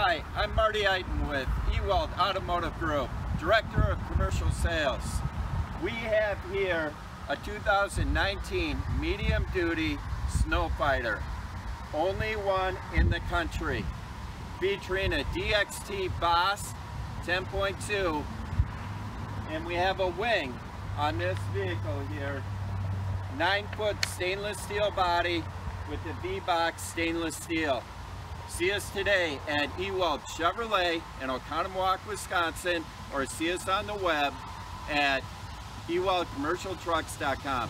Hi, I'm Marty Eiten with Ewald Automotive Group, Director of Commercial Sales. We have here a 2019 medium-duty Snowfighter, only one in the country, featuring a DXT Boss 10.2, and we have a wing on this vehicle here. 9-foot stainless steel body with the V-Box stainless steel. See us today at Ewald Chevrolet in Oconomowoc, Wisconsin, or see us on the web at ewaldcommercialtrucks.com.